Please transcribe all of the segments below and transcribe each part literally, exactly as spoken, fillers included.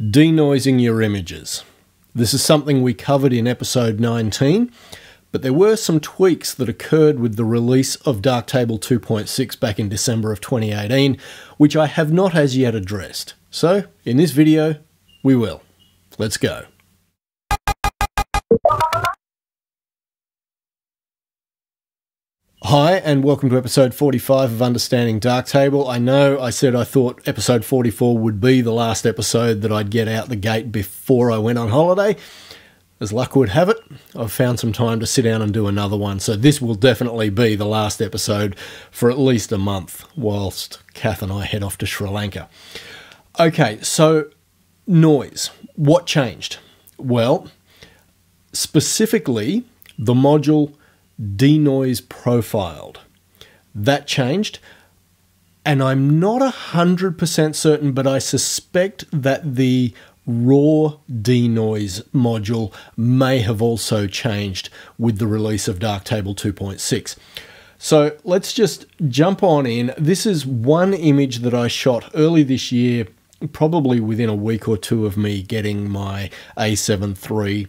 Denoising your images. This is something we covered in episode nineteen, but there were some tweaks that occurred with the release of Darktable two point six back in December of twenty eighteen, which I have not as yet addressed. So, in this video, we will. Let's go. Hi and welcome to episode forty-five of Understanding Darktable. I know I said I thought episode forty-four would be the last episode that I'd get out the gate before I went on holiday. As luck would have it, I've found some time to sit down and do another one, so this will definitely be the last episode for at least a month whilst Kath and I head off to Sri Lanka. Okay, so noise. What changed? Well, specifically the module Denoise Profiled. That changed, and I'm not one hundred percent certain, but I suspect that the raw denoise module may have also changed with the release of Darktable two point six. So let's just jump on in. This is one image that I shot early this year, probably within a week or two of me getting my A seven three.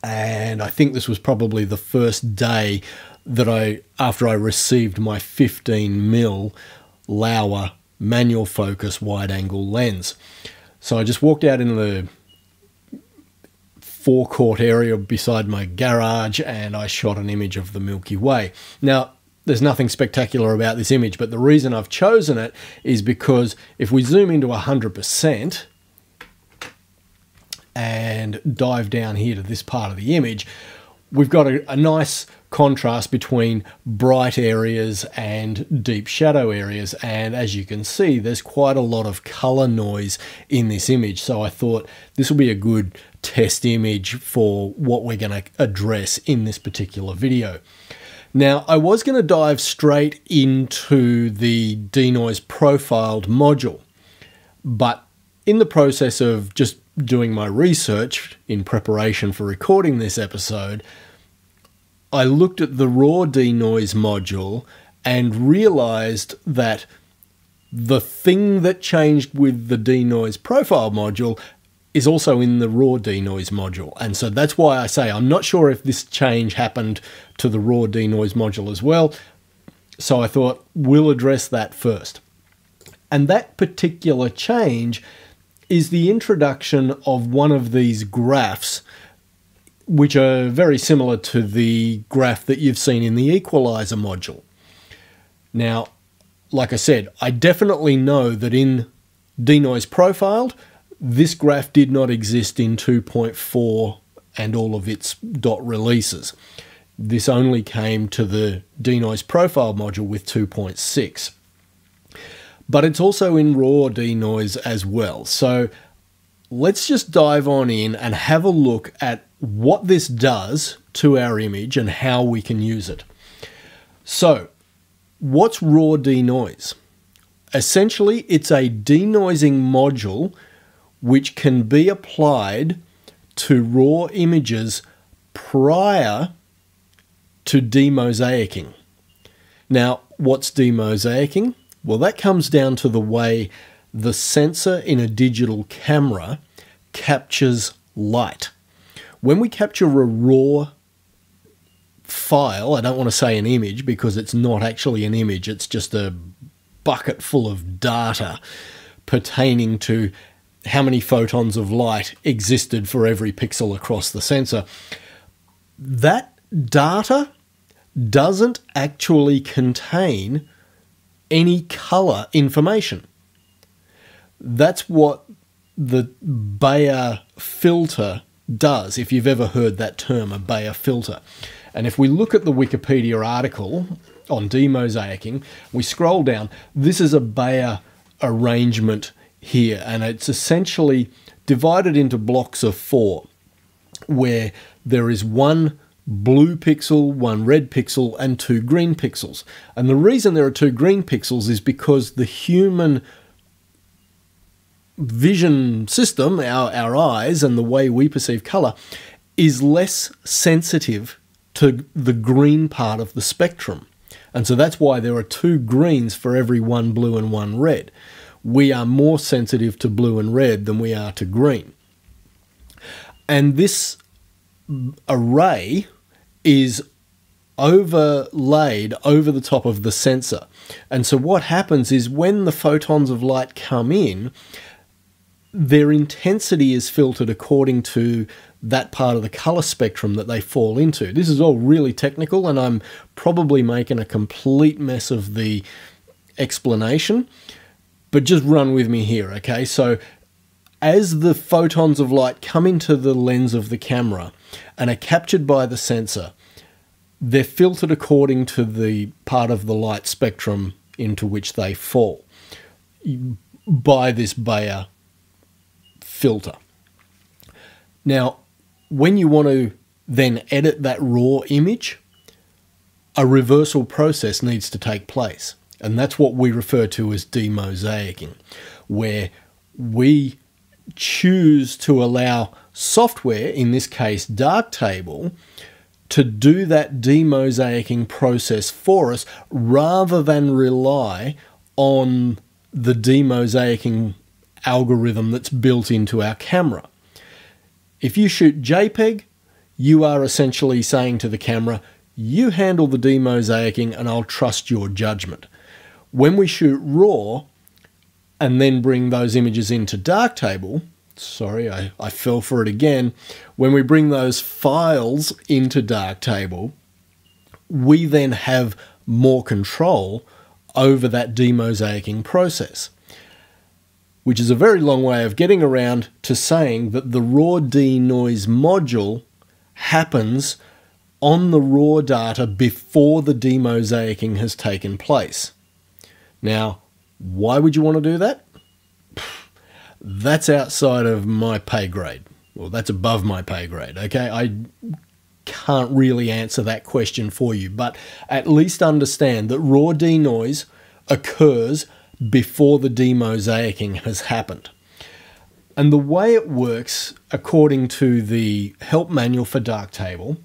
And I think this was probably the first day that I, after I received my fifteen millimeter Laowa manual focus wide angle lens. So I just walked out into the forecourt area beside my garage and I shot an image of the Milky Way. Now, there's nothing spectacular about this image, but the reason I've chosen it is because if we zoom into one hundred percent, and dive down here to this part of the image, we've got a, a nice contrast between bright areas and deep shadow areas. And as you can see, there's quite a lot of color noise in this image. So I thought this will be a good test image for what we're going to address in this particular video. Now, I was going to dive straight into the Denoise Profiled module, but in the process of just doing my research in preparation for recording this episode, I looked at the raw denoise module and realized that the thing that changed with the denoise profile module is also in the raw denoise module. And so that's why I say I'm not sure if this change happened to the raw denoise module as well. So I thought we'll address that first. And that particular change is the introduction of one of these graphs, which are very similar to the graph that you've seen in the equalizer module. Now, like I said, I definitely know that in Denoise Profiled, this graph did not exist in two point four and all of its dot releases. This only came to the Denoise Profile module with two point six. But it's also in raw denoise as well. So let's just dive on in and have a look at what this does to our image and how we can use it. So what's raw denoise? Essentially, it's a denoising module which can be applied to raw images prior to demosaicing. Now, what's demosaicing? Well, that comes down to the way the sensor in a digital camera captures light. When we capture a raw file, I don't want to say an image because it's not actually an image, it's just a bucket full of data pertaining to how many photons of light existed for every pixel across the sensor. That data doesn't actually contain any color information. That's what the Bayer filter does, if you've ever heard that term, a Bayer filter. And if we look at the Wikipedia article on demosaicing, we scroll down, this is a Bayer arrangement here, and it's essentially divided into blocks of four, where there is one blue pixel, one red pixel, and two green pixels. And the reason there are two green pixels is because the human vision system, our, our eyes and the way we perceive color, is less sensitive to the green part of the spectrum. And so that's why there are two greens for every one blue and one red. we are more sensitive to blue and red than we are to green. And this array is overlaid over the top of the sensor. And so what happens is when the photons of light come in, their intensity is filtered according to that part of the color spectrum that they fall into. This is all really technical, and I'm probably making a complete mess of the explanation, but just run with me here, okay? So as the photons of light come into the lens of the camera and are captured by the sensor, they're filtered according to the part of the light spectrum into which they fall by this Bayer filter. Now, when you want to then edit that raw image, a reversal process needs to take place. And that's what we refer to as demosaicing, where we choose to allow software, in this case Darktable, to do that demosaicing process for us rather than rely on the demosaicing algorithm that's built into our camera. If you shoot JPEG, you are essentially saying to the camera, you handle the demosaicing and I'll trust your judgment. When we shoot RAW and then bring those images into Darktable, sorry, I, I fell for it again. When we bring those files into Darktable, we then have more control over that demosaicing process, which is a very long way of getting around to saying that the raw denoise module happens on the raw data before the demosaicing has taken place. Now, why would you want to do that? That's outside of my pay grade. Well, that's above my pay grade, okay? I can't really answer that question for you, but at least understand that raw denoise occurs before the demosaicing has happened. And the way it works, according to the help manual for Darktable,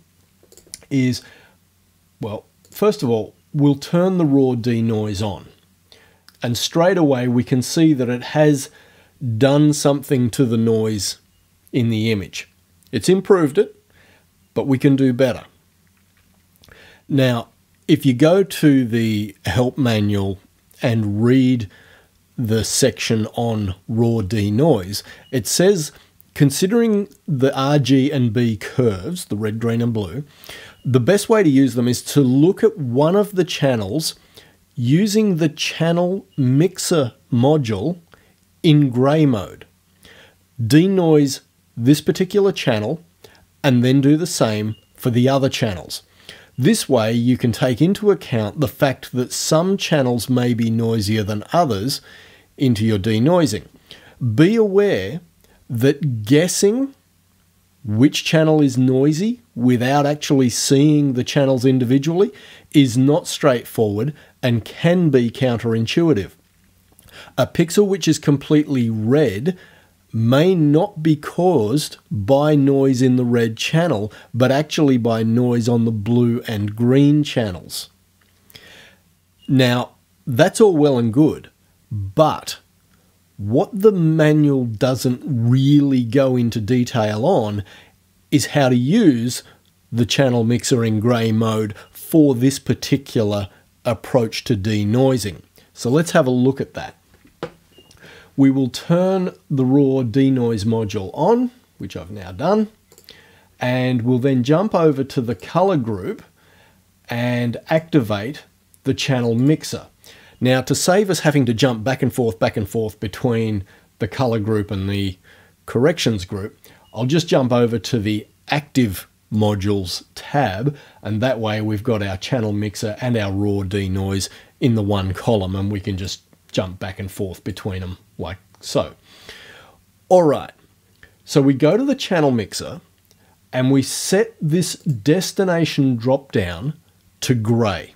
is, well, first of all, we'll turn the raw denoise on. And straight away, we can see that it has done something to the noise in the image. It's improved it, but we can do better. Now, if you go to the help manual and read the section on raw denoise, it says, considering the R G and B curves, the red, green, and blue, the best way to use them is to look at one of the channels using the channel mixer module in grey mode. Denoise this particular channel and then do the same for the other channels. This way you can take into account the fact that some channels may be noisier than others into your denoising. Be aware that guessing which channel is noisy without actually seeing the channels individually is not straightforward and can be counterintuitive. A pixel which is completely red may not be caused by noise in the red channel, but actually by noise on the blue and green channels. Now, that's all well and good, but what the manual doesn't really go into detail on is how to use the channel mixer in grey mode for this particular approach to denoising. So let's have a look at that. We will turn the raw denoise module on, which I've now done, and we'll then jump over to the color group and activate the channel mixer. Now, to save us having to jump back and forth, back and forth between the color group and the corrections group, I'll just jump over to the active modules tab, and that way we've got our channel mixer and our raw denoise in the one column, and we can just jump back and forth between them like so. All right, so we go to the channel mixer and we set this destination drop down to gray.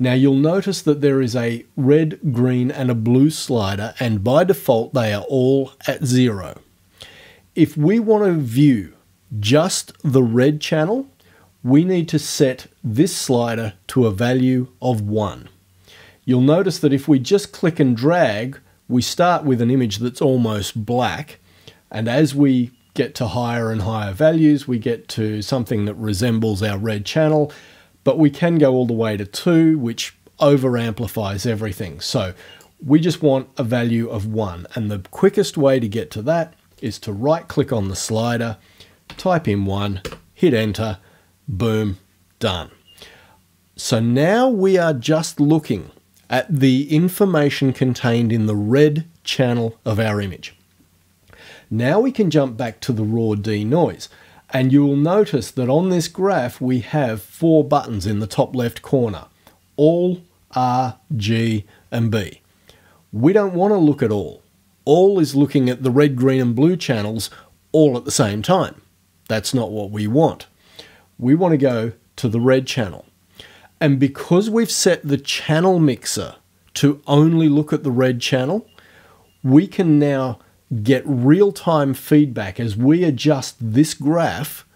Now you'll notice that there is a red, green and a blue slider, and by default they are all at zero. If we want to view just the red channel, we need to set this slider to a value of one. you'll notice that if we just click and drag, we start with an image that's almost black. And as we get to higher and higher values, we get to something that resembles our red channel, but we can go all the way to two, which over amplifies everything. So we just want a value of one. And the quickest way to get to that is to right click on the slider, type in one, hit enter, boom, done. So now we are just looking at the information contained in the red channel of our image. Now we can jump back to the raw denoise, and you will notice that on this graph we have four buttons in the top left corner, all, R, G and B. We don't want to look at all. All is looking at the red, green and blue channels all at the same time. That's not what we want. We want to go to the red channel. And because we've set the channel mixer to only look at the red channel, we can now get real-time feedback. As we adjust this graph,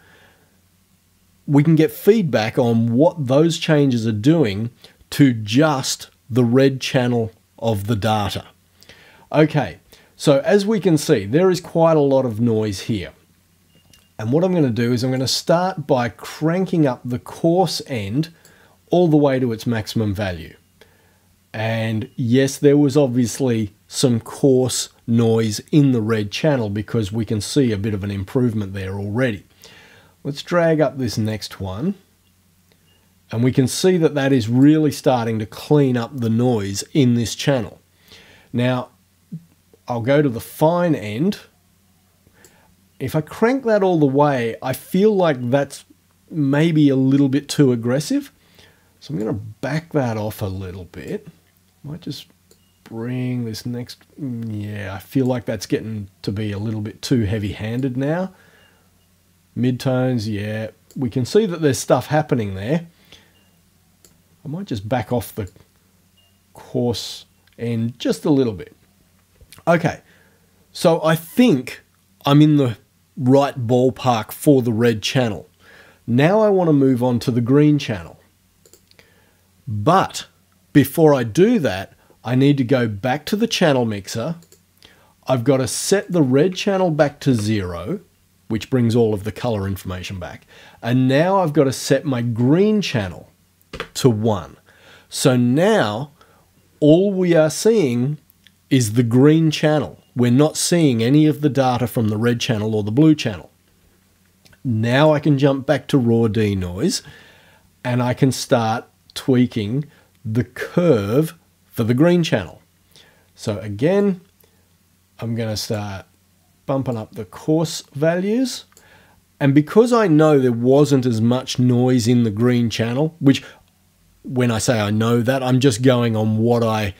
we can get feedback on what those changes are doing to just the red channel of the data. Okay, so as we can see, there is quite a lot of noise here. And what I'm going to do is I'm going to start by cranking up the coarse end all the way to its maximum value. And yes, there was obviously some coarse noise in the red channel because we can see a bit of an improvement there already. Let's drag up this next one. And we can see that that is really starting to clean up the noise in this channel. Now, I'll go to the fine end. If I crank that all the way, I feel like that's maybe a little bit too aggressive. So I'm going to back that off a little bit. Might just bring this next... Yeah, I feel like that's getting to be a little bit too heavy-handed now. Midtones, yeah. We can see that there's stuff happening there. I might just back off the coarse end just a little bit. Okay, so I think I'm in the right ballpark for the red channel. Now I want to move on to the green channel. But before I do that, I need to go back to the channel mixer. I've got to set the red channel back to zero, which brings all of the color information back. And now I've got to set my green channel to one. So now all we are seeing is the green channel. We're not seeing any of the data from the red channel or the blue channel. Now I can jump back to raw denoise and I can start tweaking the curve for the green channel. So again, I'm going to start bumping up the coarse values. And because I know there wasn't as much noise in the green channel, which when I say I know that, I'm just going on what I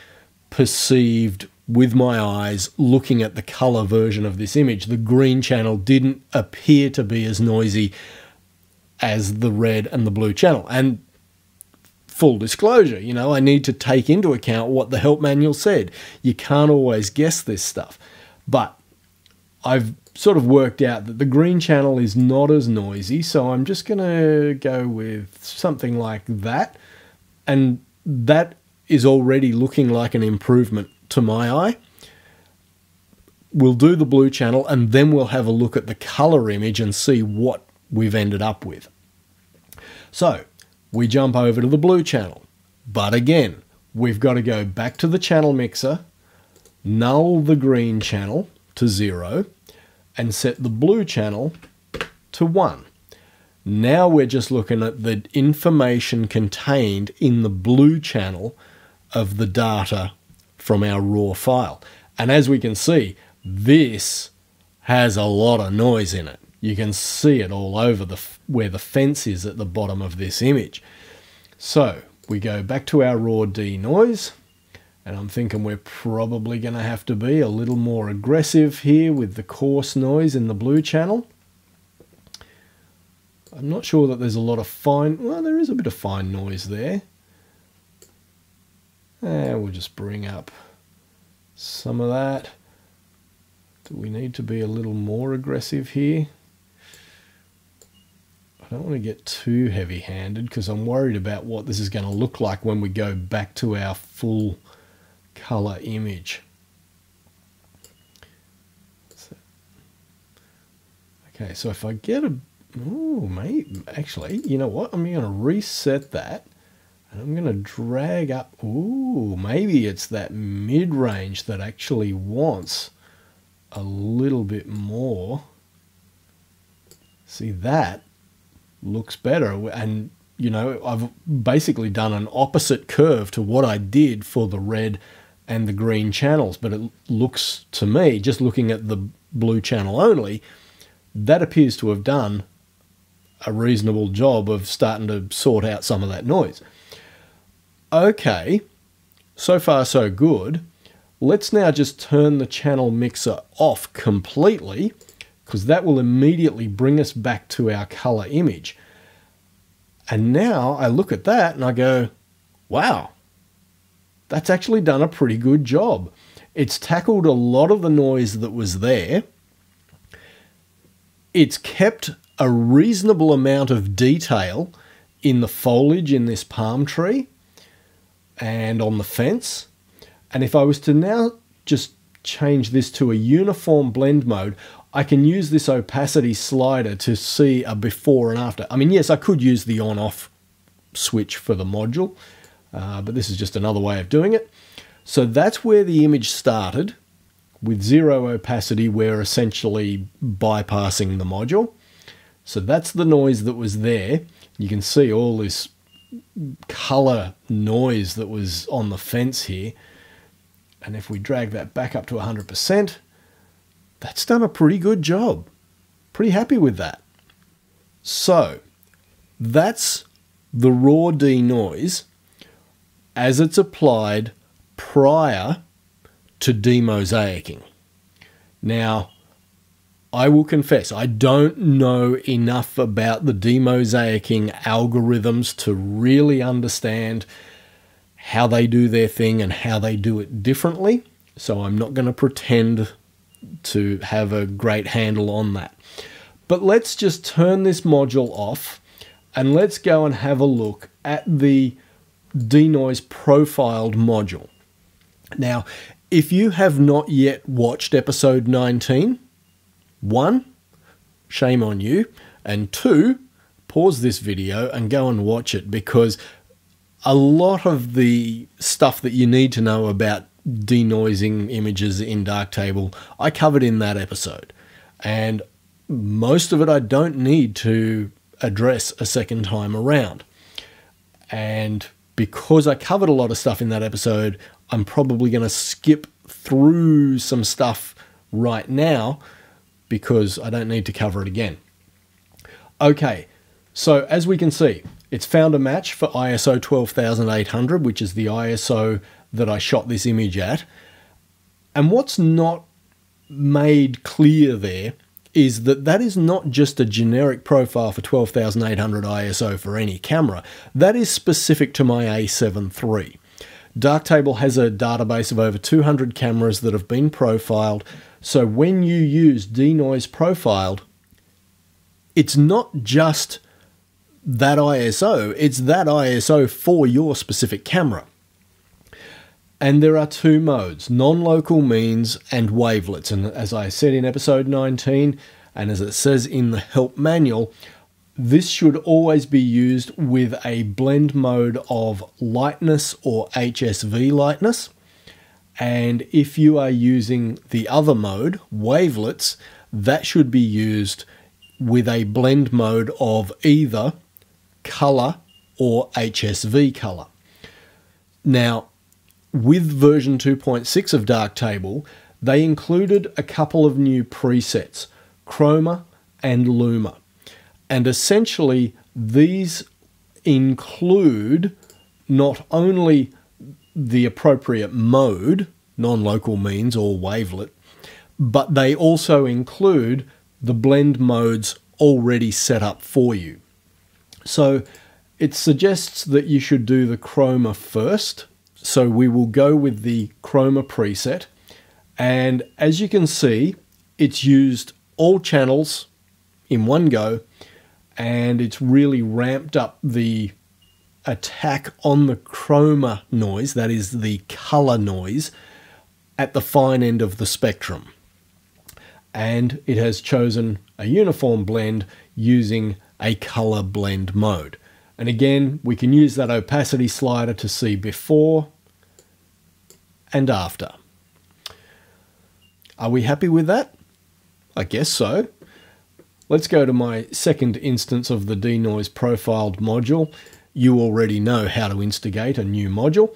perceived with my eyes looking at the color version of this image. The green channel didn't appear to be as noisy as the red and the blue channel. And full disclosure, you know, I need to take into account what the help manual said. You can't always guess this stuff. But I've sort of worked out that the green channel is not as noisy, so I'm just going to go with something like that. And that is already looking like an improvement to my eye. We'll do the blue channel, and then we'll have a look at the color image and see what we've ended up with. So we jump over to the blue channel, but again, we've got to go back to the channel mixer, null the green channel to zero, and set the blue channel to one. Now we're just looking at the information contained in the blue channel of the data from our raw file. And as we can see, this has a lot of noise in it. You can see it all over the where the fence is at the bottom of this image. So we go back to our raw denoise, and I'm thinking we're probably going to have to be a little more aggressive here with the coarse noise in the blue channel. I'm not sure that there's a lot of fine... Well, there is a bit of fine noise there. And we'll just bring up some of that. Do we need to be a little more aggressive here? I don't want to get too heavy-handed because I'm worried about what this is going to look like when we go back to our full color image. So, okay, so if I get a... Oh, mate, actually, you know what? I'm going to reset that. And I'm going to drag up... Ooh, maybe it's that mid-range that actually wants a little bit more. See, that looks better. And, you know, I've basically done an opposite curve to what I did for the red and the green channels. But it looks, to me, just looking at the blue channel only, that appears to have done a reasonable job of starting to sort out some of that noise. Okay, so far so good. Let's now just turn the channel mixer off completely, because that will immediately bring us back to our color image. And now I look at that and I go, wow, that's actually done a pretty good job. It's tackled a lot of the noise that was there. It's kept a reasonable amount of detail in the foliage in this palm tree and on the fence. And if I was to now just change this to a uniform blend mode, I can use this opacity slider to see a before and after. I mean, yes, I could use the on-off switch for the module, uh, but this is just another way of doing it. So that's where the image started, with zero opacity. We're essentially bypassing the module. So that's the noise that was there. You can see all this color noise that was on the fence here. And if we drag that back up to one hundred percent, that's done a pretty good job. Pretty happy with that. So that's the raw denoise as it's applied prior to demosaicing. Now, I will confess, I don't know enough about the demosaicing algorithms to really understand how they do their thing and how they do it differently. So I'm not going to pretend to have a great handle on that. But let's just turn this module off and let's go and have a look at the Denoise Profiled module. Now, if you have not yet watched episode nineteen, one, shame on you, and two, pause this video and go and watch it, because a lot of the stuff that you need to know about denoising images in Darktable, I covered in that episode. And most of it I don't need to address a second time around. And because I covered a lot of stuff in that episode, I'm probably going to skip through some stuff right now because I don't need to cover it again. Okay, so as we can see, it's found a match for I S O twelve thousand eight hundred, which is the I S O that I shot this image at. And what's not made clear there is that that is not just a generic profile for twelve thousand eight hundred I S O for any camera. That is specific to my A seven three. Darktable has a database of over two hundred cameras that have been profiled. So when you use Denoise Profiled, it's not just that I S O, it's that I S O for your specific camera. And there are two modes, non-local means and wavelets. And as I said in episode nineteen, and as it says in the help manual, this should always be used with a blend mode of lightness or H S V lightness. And if you are using the other mode, wavelets, that should be used with a blend mode of either color or H S V color. Now, with version two point six of Darktable, they included a couple of new presets, Chroma and Luma. And essentially, these include not only the appropriate mode, non-local means or wavelet, but they also include the blend modes already set up for you. So it suggests that you should do the Chroma first. So we will go with the Chroma preset. And as you can see, it's used all channels in one go, and it's really ramped up the attack on the chroma noise, that is the color noise, at the fine end of the spectrum. And it has chosen a uniform blend using a color blend mode. And again, we can use that opacity slider to see before and after. Are we happy with that? I guess so. Let's go to my second instance of the Denoise Profiled module. You already know how to instigate a new module.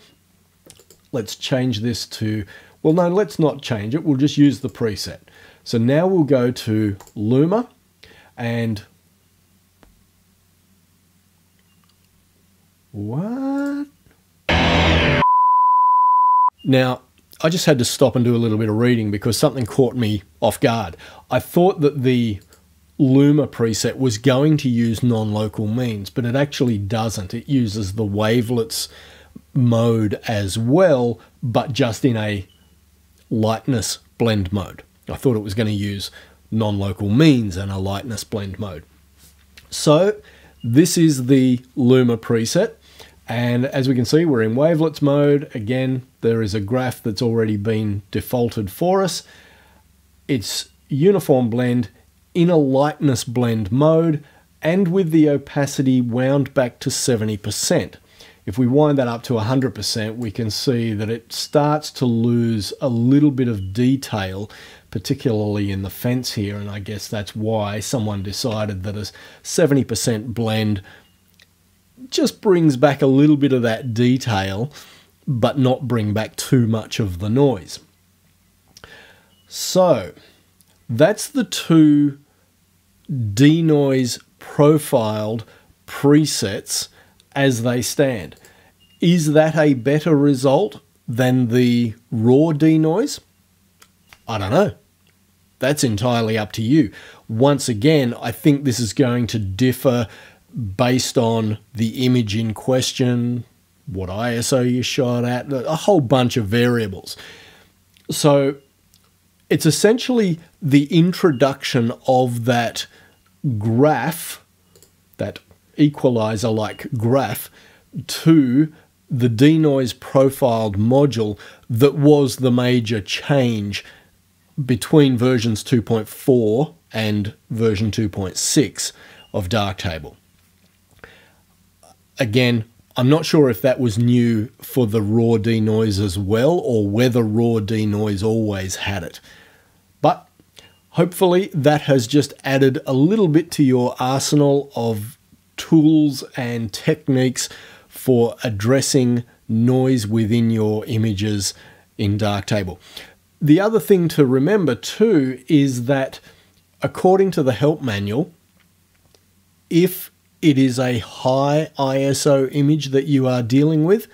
Let's change this to, well no, let's not change it, we'll just use the preset. So now we'll go to Luma and what? Now, I just had to stop and do a little bit of reading because something caught me off guard. I thought that the Luma preset was going to use non-local means, but it actually doesn't. It uses the wavelets mode as well, but just in a lightness blend mode. I thought it was going to use non-local means and a lightness blend mode. So this is the Luma preset. And as we can see, we're in wavelets mode. Again, there is a graph that's already been defaulted for us. It's uniform blend in a lightness blend mode and with the opacity wound back to seventy percent. If we wind that up to one hundred percent, we can see that it starts to lose a little bit of detail, particularly in the fence here. And I guess that's why someone decided that a seventy percent blend just brings back a little bit of that detail, but not bring back too much of the noise. So that's the two Denoise Profiled presets as they stand. Is that a better result than the raw denoise? I don't know. That's entirely up to you. Once again, I think this is going to differ based on the image in question, what I S O you shot at, a whole bunch of variables. So it's essentially the introduction of that graph, that equalizer-like graph, to the Denoise Profiled module that was the major change between versions two point four and version two point six of Darktable. Again, I'm not sure if that was new for the raw denoise as well, or whether raw denoise always had it. But hopefully that has just added a little bit to your arsenal of tools and techniques for addressing noise within your images in Darktable. The other thing to remember too is that according to the help manual, if it is a high I S O image that you are dealing with,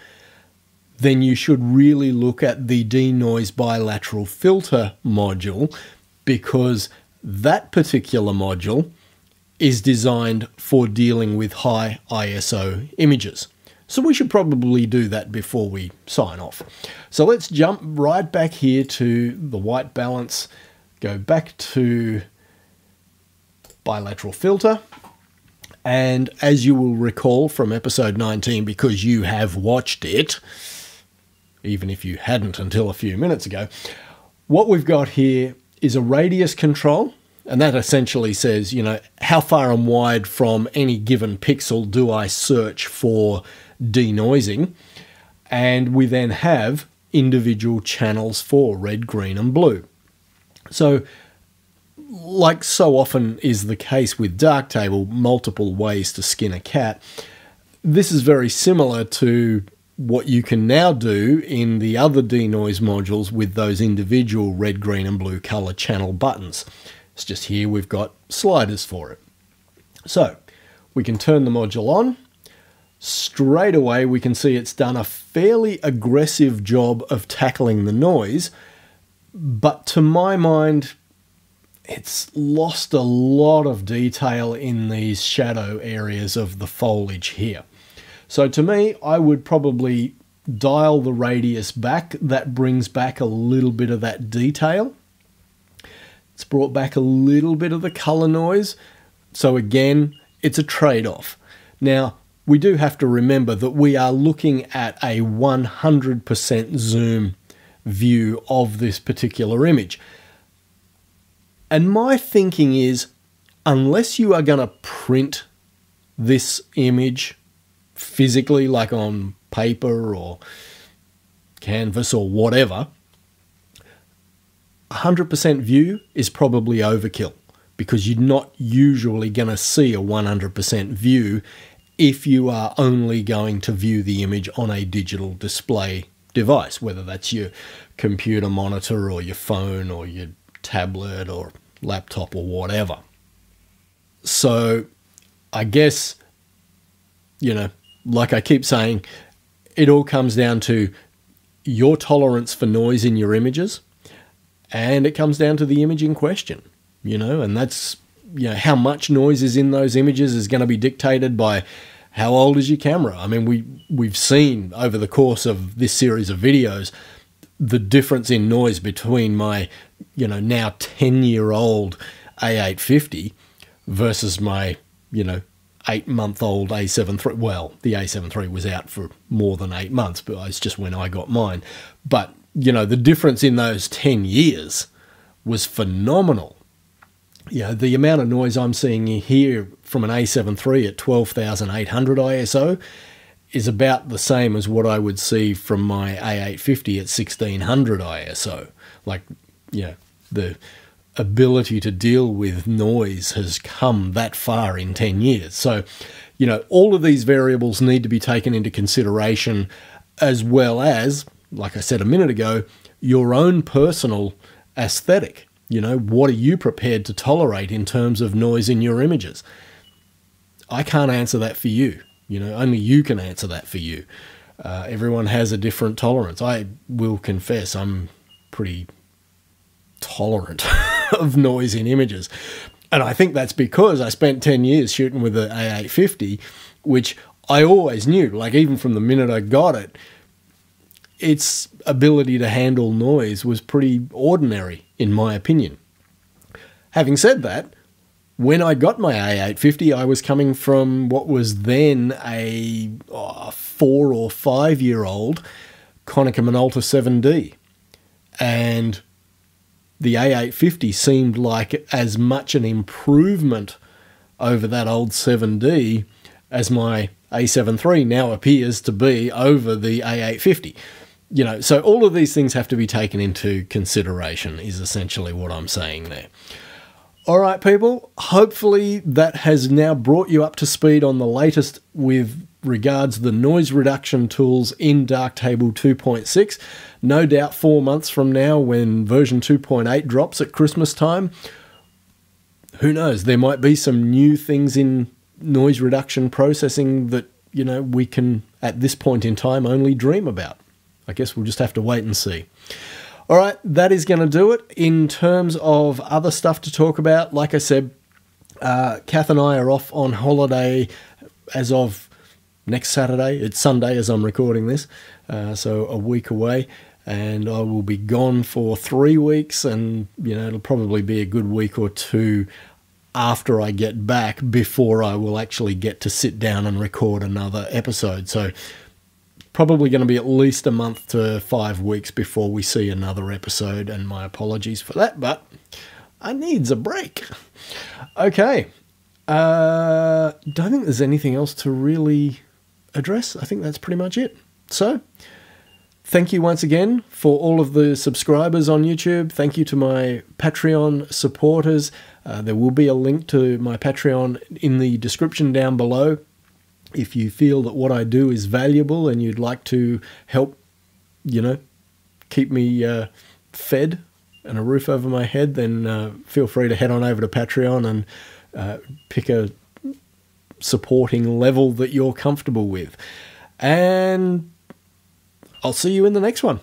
then you should really look at the Denoise Bilateral Filter module, because that particular module is designed for dealing with high I S O images. So we should probably do that before we sign off. So let's jump right back here to the white balance, go back to Bilateral Filter. And as you will recall from episode nineteen, because you have watched it, even if you hadn't until a few minutes ago, what we've got here is a radius control. And that essentially says, you know, how far and wide from any given pixel do I search for denoising? And we then have individual channels for red, green, and blue. So, like so often is the case with Darktable, multiple ways to skin a cat. This is very similar to what you can now do in the other denoise modules with those individual red, green, and blue color channel buttons. It's just here we've got sliders for it. So we can turn the module on. Straight away we can see it's done a fairly aggressive job of tackling the noise, but to my mind, it's lost a lot of detail in these shadow areas of the foliage here. So to me, I would probably dial the radius back. That brings back a little bit of that detail. It's brought back a little bit of the color noise. So again, It's a trade-off. Now, we do have to remember that we are looking at a one hundred percent zoom view of this particular image. And my thinking is, unless you are going to print this image physically, like on paper or canvas or whatever, one hundred percent view is probably overkill, because you're not usually going to see a one hundred percent view if you are only going to view the image on a digital display device, whether that's your computer monitor or your phone or your tablet or laptop or whatever. So I guess, you know, like I keep saying, it all comes down to your tolerance for noise in your images, and it comes down to the image in question, you know, and that's, you know, how much noise is in those images is going to be dictated by how old is your camera. I mean, we, we've seen over the course of this series of videos the difference in noise between my, you know, now ten-year-old A eight fifty versus my, you know, eight-month-old A seven three. Well, the A seven three was out for more than eight months, but it's just when I got mine. But, you know, the difference in those ten years was phenomenal. You know, the amount of noise I'm seeing here from an A seven three at twelve thousand eight hundred I S O is about the same as what I would see from my A eight fifty at sixteen hundred I S O. Like, you know, the ability to deal with noise has come that far in ten years. So, you know, all of these variables need to be taken into consideration, as well as, like I said a minute ago, your own personal aesthetic. You know, what are you prepared to tolerate in terms of noise in your images? I can't answer that for you. You know, only you can answer that for you. Uh, everyone has a different tolerance. I will confess I'm pretty tolerant of noise in images. And I think that's because I spent ten years shooting with the A eight fifty, which I always knew, like even from the minute I got it, its ability to handle noise was pretty ordinary, in my opinion. Having said that, when I got my A eight fifty, I was coming from what was then a oh, four or five-year-old Konica Minolta seven D. And the A eight fifty seemed like as much an improvement over that old seven D as my A seven three now appears to be over the A eight fifty. You know, so all of these things have to be taken into consideration is essentially what I'm saying there. All right, people, hopefully that has now brought you up to speed on the latest with regards to the noise reduction tools in Darktable two point six. No doubt four months from now, when version two point eight drops at Christmas time, who knows, there might be some new things in noise reduction processing that, you know, we can at this point in time only dream about. I guess we'll just have to wait and see. All right, that is going to do it. In terms of other stuff to talk about, like I said, uh, Kath and I are off on holiday as of next Saturday. It's Sunday as I'm recording this, uh, so a week away. And I will be gone for three weeks and, you know, it'll probably be a good week or two after I get back before I will actually get to sit down and record another episode. So probably going to be at least a month to five weeks before we see another episode, and my apologies for that, but I needs a break. Okay, uh, don't think there's anything else to really address. I think that's pretty much it. So thank you once again for all of the subscribers on YouTube. Thank you to my Patreon supporters. Uh, there will be a link to my Patreon in the description down below. If you feel that what I do is valuable and you'd like to help, you know, keep me uh, fed and a roof over my head, then uh, feel free to head on over to Patreon and uh, pick a supporting level that you're comfortable with. And I'll see you in the next one.